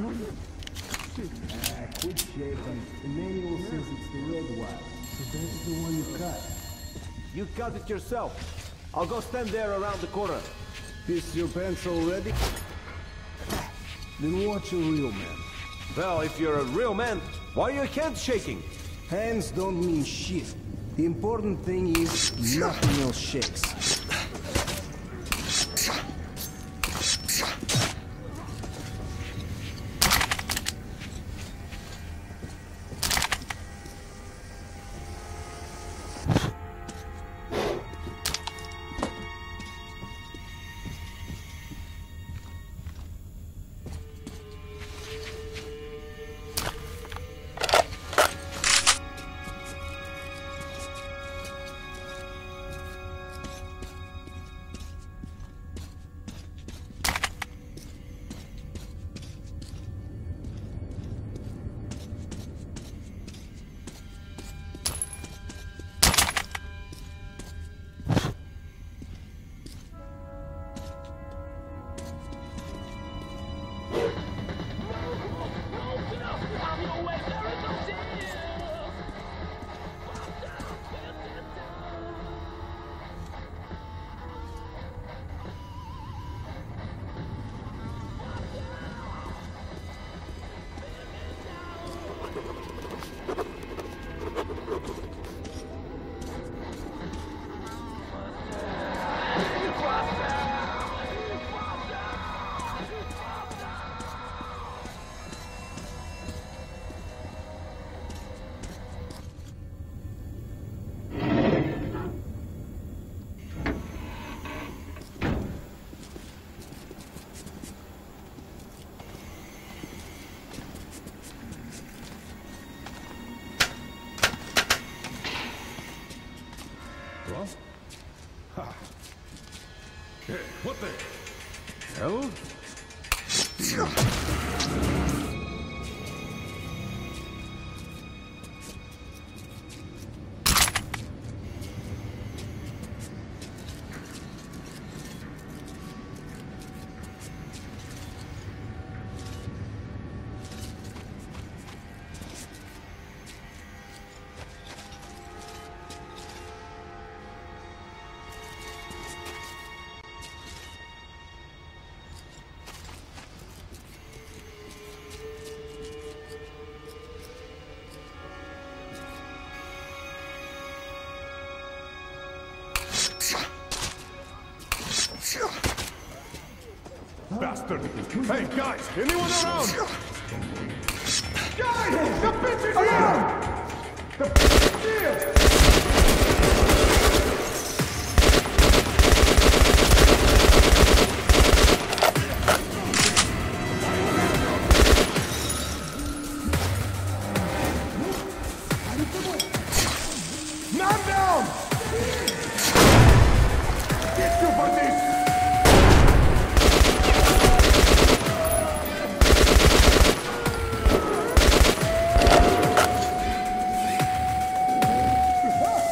Quit shaping. The manual says it's the red one. So that's the one you cut. You cut it yourself. I'll go stand there around the corner. Is your pants already? Then what's a real man? Well, if you're a real man, why are your hands shaking? Hands don't mean shit. The important thing is nothing else shakes. Bastard! Hey, guys! Anyone around? Guys! The bitch is here! The bitch is here! Knock down! Get you, buddies! What?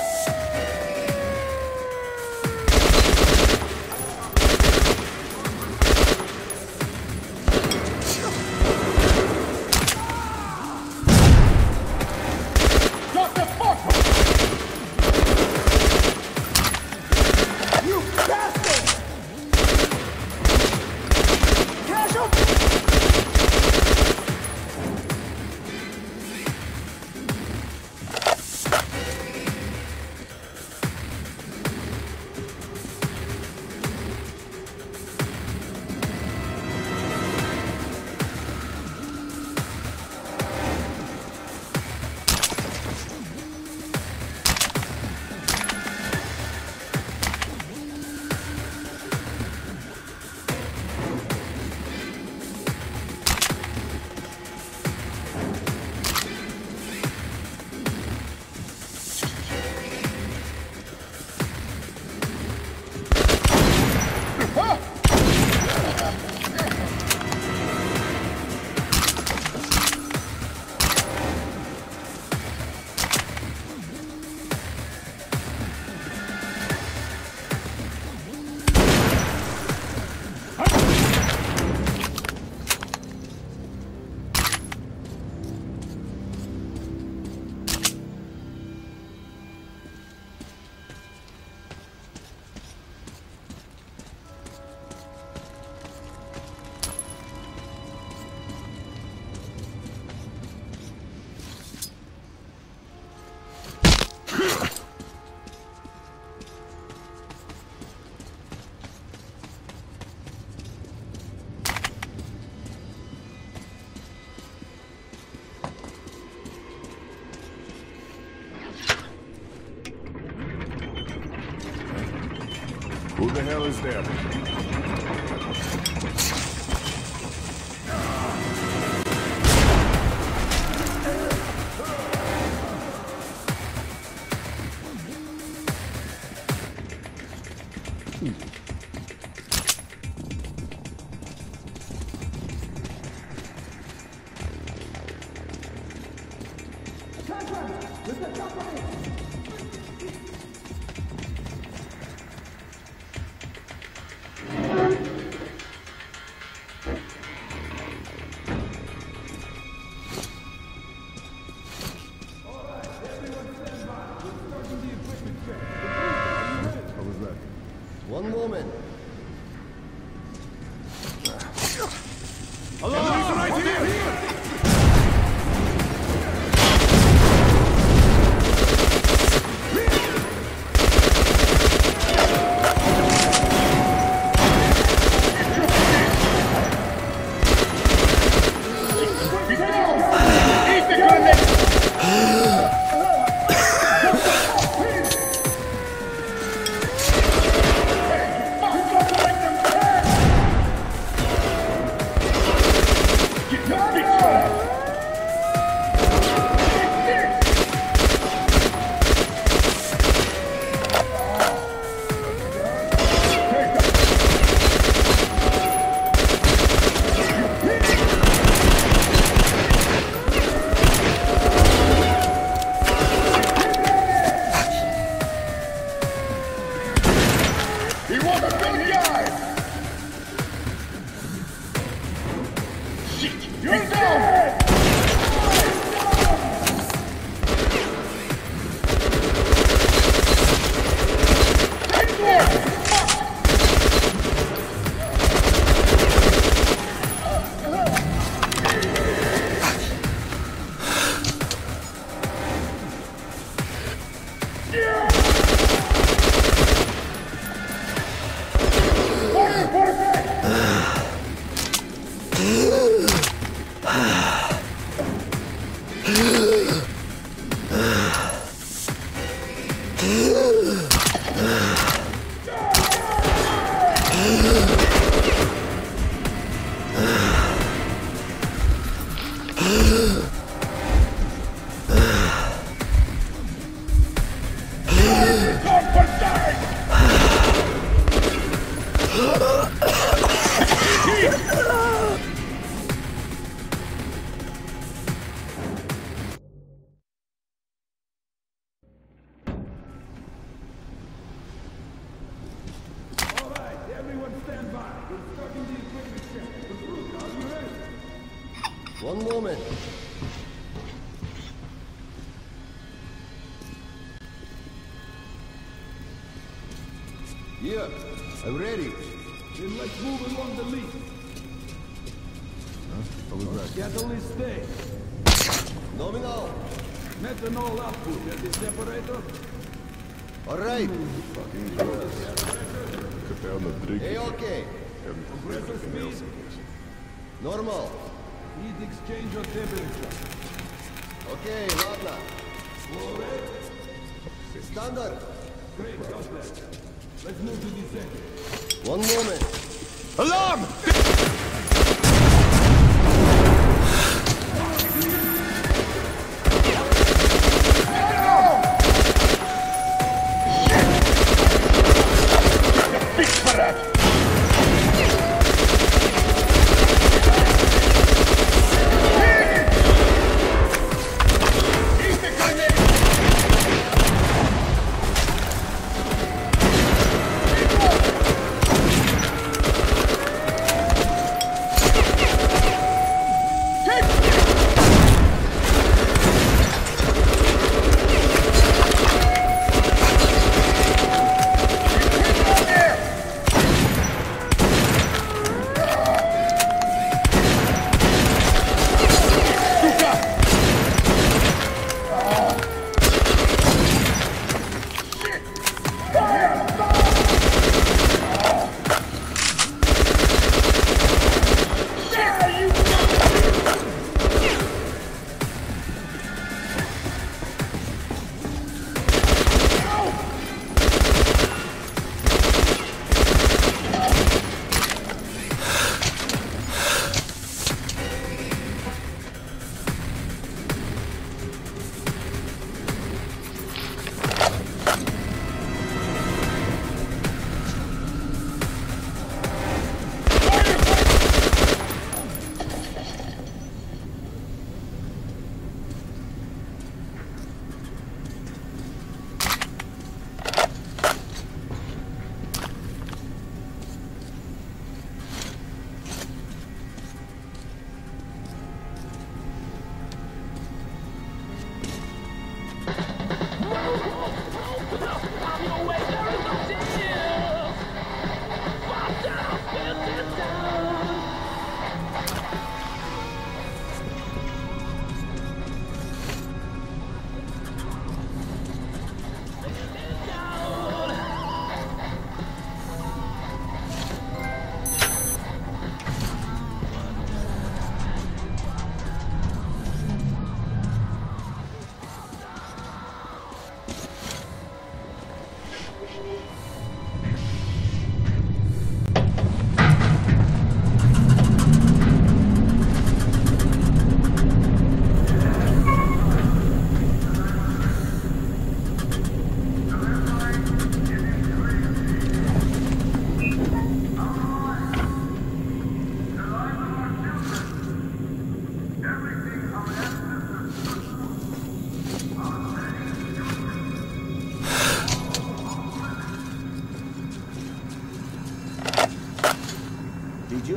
the hell is there? I'm ready. Then let's move along the lead. Huh? Right. That only stay. Nominal. Methanol output at the separator. All right. Fucking good. Hey, okay. Compressor speed. Normal. Heat exchange of temperature. Okay, ладно. Standard. Great, got that. Let's move to the second. 1 moment. Alarm!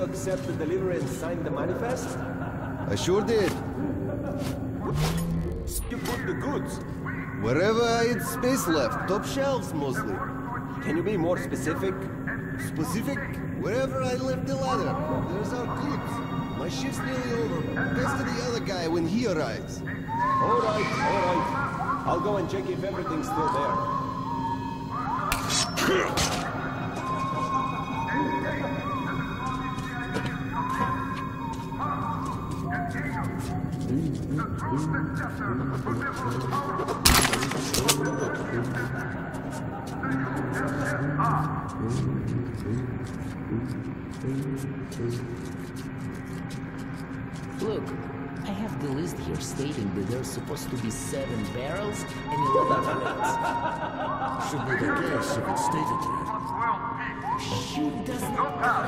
accept the delivery and sign the manifest? I sure did. You put the goods? Wherever it's space left, top shelves mostly. Can you be more specific? Specific? Wherever I left the ladder, there's our goods. My shift's nearly over. Best to the other guy when he arrives. All right. I'll go and check if everything's still there. Look, I have the list here stating that there's supposed to be 7 barrels and 11 plates. Should be the case if it's stated here. Shoot doesn't apply.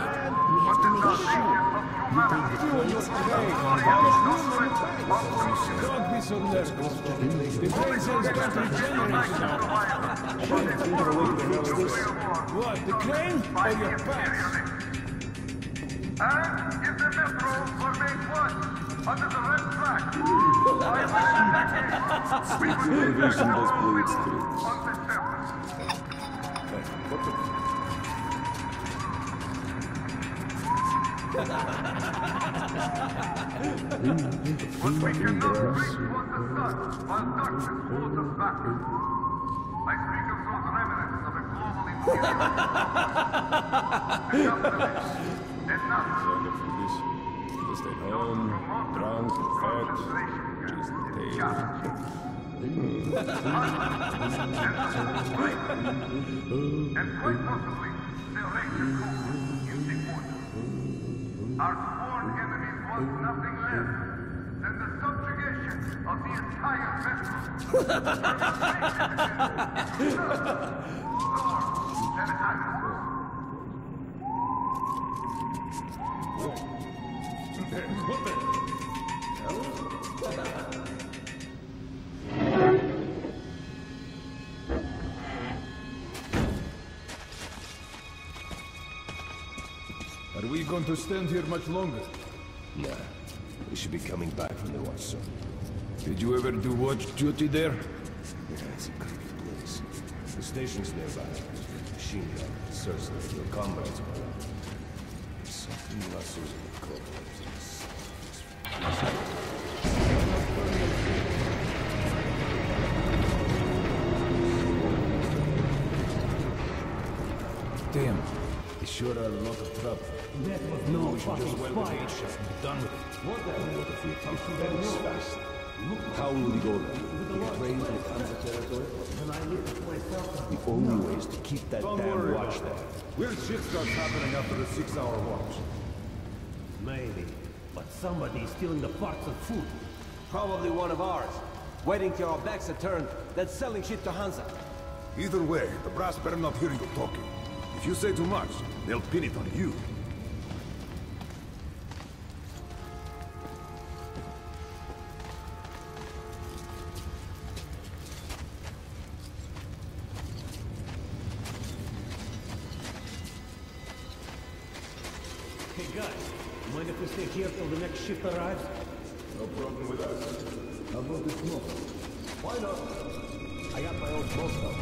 We have to make sure. What, the crane or your pants? And if the metro were made what? Under the red track. But we cannot drink what the sun, while darkness holds us back. I speak of those remnants of a global interior. Our sworn enemies want nothing less than the subjugation of the entire vessel. Are we going to stand here much longer? Nah. We should be coming back from the watch zone. Did you ever do watch duty there? Yeah, it's a creepy place. The station's nearby. Machine gun, searchlight, your comrades are around. There's something not so good. Damn. They sure are a lot of trouble. That was no fucking fire. Be done with it. What the hell? How will we go there? The only way is to keep that damn watch there. Weird shit starts happening after the 6-hour watch. Maybe. But somebody's stealing the parts of food. Probably one of ours. Waiting till our backs are turned, then selling shit to Hansa. Either way, the brass better not hear you talking. If you say too much, they'll pin it on you. Hey guys, mind if we stay here till the next ship arrives? No problem with us. How about this mob? Why not? I got my own crossbow.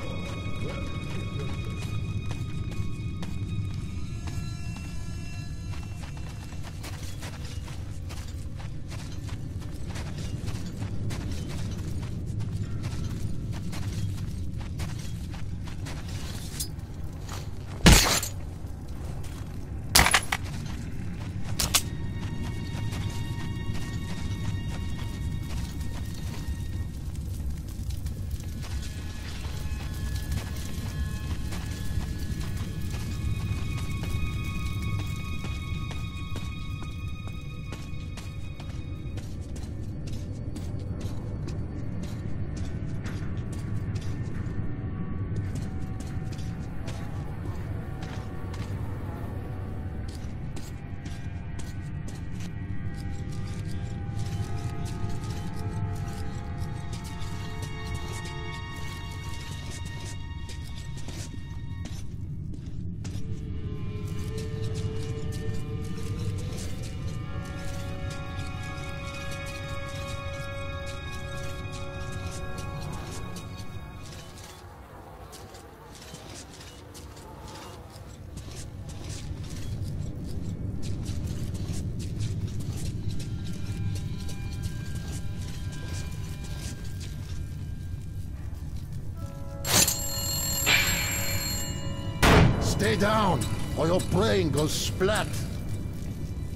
Stay down, or your brain goes splat.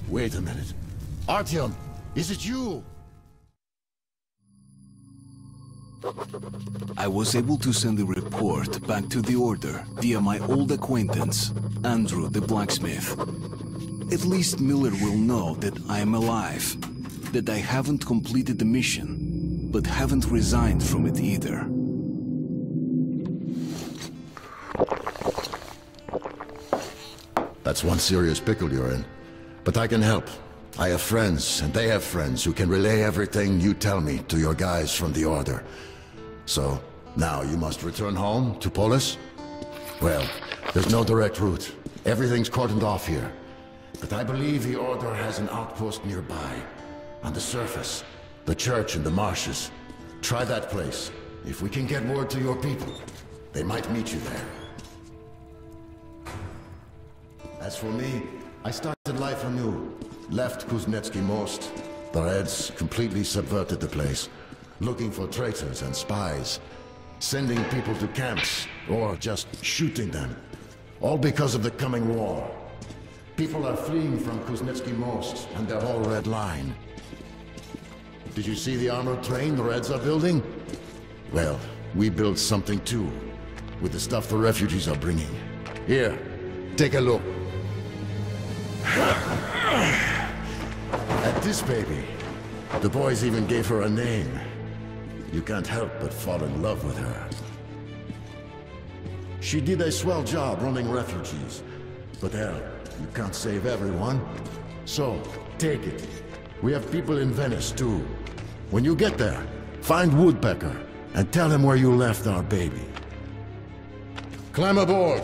Wait a minute. Artyom, is it you? I was able to send the report back to the Order via my old acquaintance, Andrew the Blacksmith. At least Miller will know that I am alive, that I haven't completed the mission, but haven't resigned from it either. That's one serious pickle you're in. But I can help. I have friends, and they have friends who can relay everything you tell me to your guys from the Order. So, now you must return home to Polis? Well, there's no direct route. Everything's cordoned off here. But I believe the Order has an outpost nearby. On the surface. The church in the marshes. Try that place. If we can get word to your people, they might meet you there. As for me, I started life anew. Left Kuznetsky Most. The Reds completely subverted the place, looking for traitors and spies, sending people to camps, or just shooting them. All because of the coming war. People are fleeing from Kuznetsky Most and their whole Red Line. Did you see the armored train the Reds are building? Well, we built something too, with the stuff the refugees are bringing. Here, take a look. At this baby. The boys even gave her a name. You can't help but fall in love with her. She did a swell job running refugees. But hell, you can't save everyone. So, take it. We have people in Venice too. When you get there, find Woodpecker and tell him where you left our baby. Climb aboard!